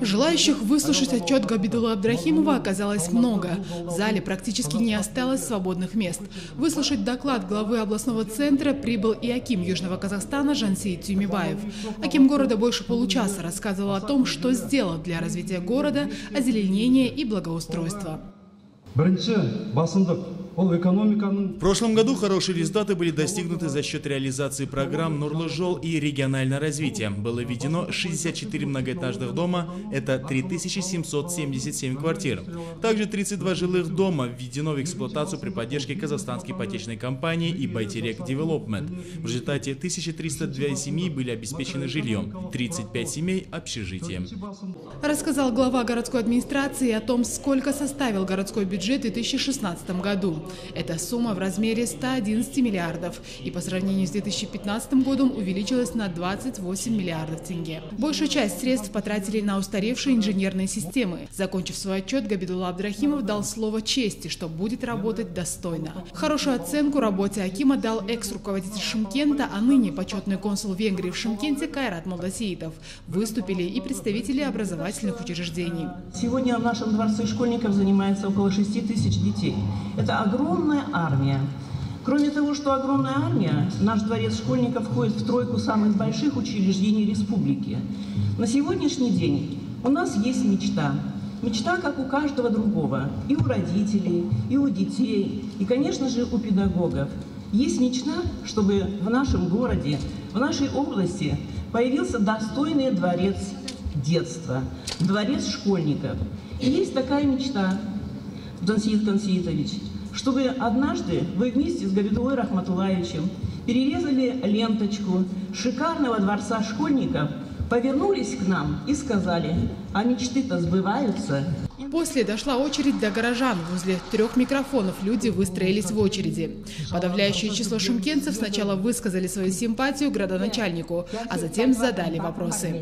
Желающих выслушать отчет Габидулла Абдрахимова оказалось много. В зале практически не осталось свободных мест. Выслушать доклад главы областного центра прибыл и аким Южного Казахстана Жансей Тюмибаев. Аким города больше получаса рассказывал о том, что сделал для развития города, озеленения и благоустройства. В прошлом году хорошие результаты были достигнуты за счет реализации программ «Нурлыжол» и регионального развития. Было введено 64 многоэтажных дома, это 3777 квартир. Также 32 жилых дома введено в эксплуатацию при поддержке казахстанской ипотечной компании и «Байтерек Девелопмент». В результате 1302 семьи были обеспечены жильем, 35 семей – общежитием. Рассказал глава городской администрации о том, сколько составил городской бюджет в 2016 году. Эта сумма в размере 111 миллиардов и по сравнению с 2015 годом увеличилась на 28 миллиардов тенге. Большую часть средств потратили на устаревшие инженерные системы. Закончив свой отчет, Габидулла Абдрахимов дал слово чести, что будет работать достойно. Хорошую оценку работе акима дал экс-руководитель Шымкента, а ныне почетный консул Венгрии в Шымкенте Кайрат Малдасеитов. Выступили и представители образовательных учреждений. Сегодня в нашем дворце школьников занимается около 6000 детей. Это огромная армия. Кроме того, что огромная армия, наш дворец школьников входит в тройку самых больших учреждений республики. На сегодняшний день у нас есть мечта. Мечта, как у каждого другого, и у родителей, и у детей, и, конечно же, у педагогов. Есть мечта, чтобы в нашем городе, в нашей области появился достойный дворец детства, дворец школьников. И есть такая мечта, Жансеит Консеитович, чтобы однажды вы вместе с Габидуллой Рахматуллаевичем перерезали ленточку шикарного дворца школьников, повернулись к нам и сказали: «А мечты-то сбываются». После дошла очередь до горожан. Возле 3 микрофонов люди выстроились в очереди. Подавляющее число шымкентцев сначала высказали свою симпатию градоначальнику, а затем задали вопросы.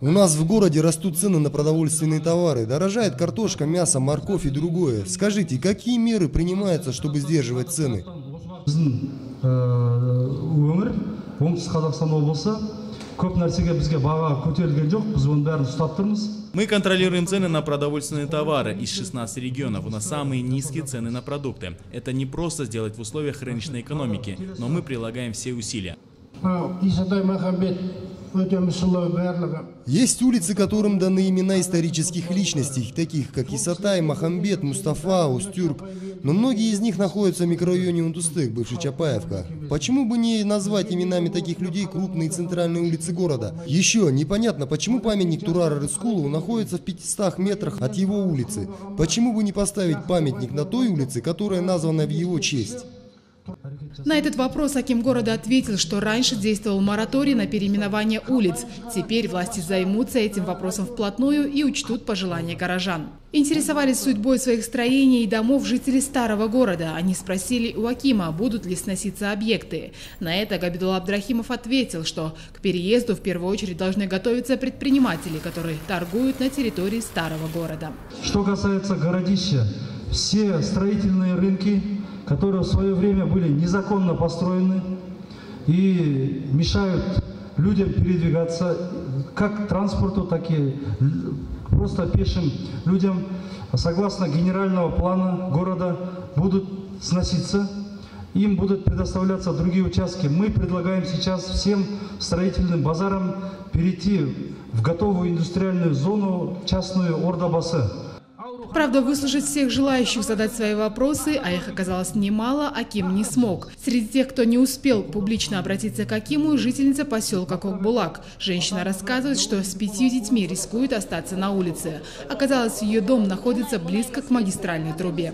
У нас в городе растут цены на продовольственные товары. Дорожает картошка, мясо, морковь и другое. Скажите, какие меры принимаются, чтобы сдерживать цены? Мы контролируем цены на продовольственные товары. Из 16 регионов у нас самые низкие цены на продукты. Это не просто сделать в условиях рыночной экономики, но мы прилагаем все усилия. Исатай, Махамбет. Есть улицы, которым даны имена исторических личностей, таких как Исатай, Махамбет, Мустафа, Устюрк. Но многие из них находятся в микрорайоне Унтустык, бывшей Чапаевка. Почему бы не назвать именами таких людей крупные центральные улицы города? Еще непонятно, почему памятник Турара Рыскулову находится в 500 метрах от его улицы. Почему бы не поставить памятник на той улице, которая названа в его честь? На этот вопрос аким города ответил, что раньше действовал мораторий на переименование улиц. Теперь власти займутся этим вопросом вплотную и учтут пожелания горожан. Интересовались судьбой своих строений и домов жители старого города. Они спросили у акима, будут ли сноситься объекты. На это Габидулла Абдрахимов ответил, что к переезду в первую очередь должны готовиться предприниматели, которые торгуют на территории старого города. Что касается городища, все строительные рынки, которые в свое время были незаконно построены и мешают людям передвигаться как транспорту, так и просто пешим людям, согласно генерального плана города, будут сноситься, им будут предоставляться другие участки. Мы предлагаем сейчас всем строительным базарам перейти в готовую индустриальную зону, частную Ордабасы. Правда, выслушать всех желающих задать свои вопросы, а их оказалось немало, аким не смог. Среди тех, кто не успел публично обратиться к акиму, жительница поселка Кокбулак. Женщина рассказывает, что с 5 детьми рискует остаться на улице. Оказалось, ее дом находится близко к магистральной трубе.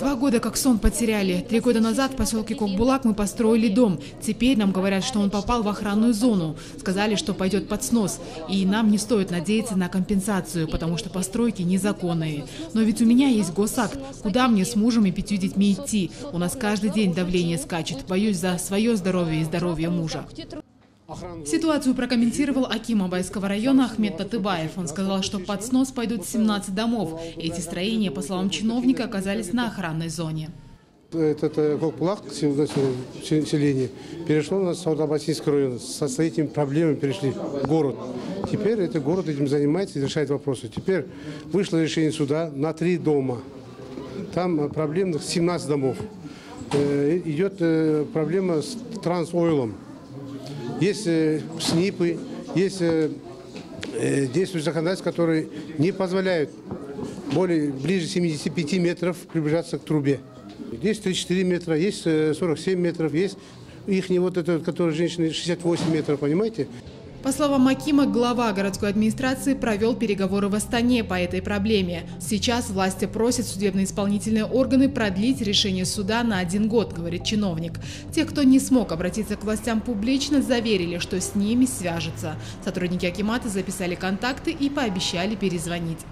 2 года как сон потеряли. 3 года назад в поселке Кокбулак мы построили дом. Теперь нам говорят, что он попал в охранную зону. Сказали, что пойдет под снос. И нам не стоит надеяться на компенсацию, потому что постройки незаконные. Но ведь у меня есть госакт. Куда мне с мужем и 5 детьми идти? У нас каждый день давление скачет. Боюсь за свое здоровье и здоровье мужа. Ситуацию прокомментировал аким Абайского района Ахмед Татыбаев. Он сказал, что под снос пойдут 17 домов. Эти строения, по словам чиновника, оказались на охранной зоне. это Кокпалак селение перешло на Саудабасинский район. Со этими проблемами перешли в город. Теперь этот город этим занимается и решает вопросы. Теперь вышло решение суда на 3 дома. Там проблемных 17 домов. Идет проблема с трансойлом. Есть СНИПы, есть действующие законодательства, которые не позволяют более ближе 75 метров приближаться к трубе. Есть 34 метра, есть 47 метров, есть их не вот этот, который женщины 68 метров, понимаете? По словам Акима, глава городской администрации провел переговоры в Астане по этой проблеме. Сейчас власти просят судебно-исполнительные органы продлить решение суда на 1 год, говорит чиновник. Те, кто не смог обратиться к властям публично, заверили, что с ними свяжутся. Сотрудники акимата записали контакты и пообещали перезвонить.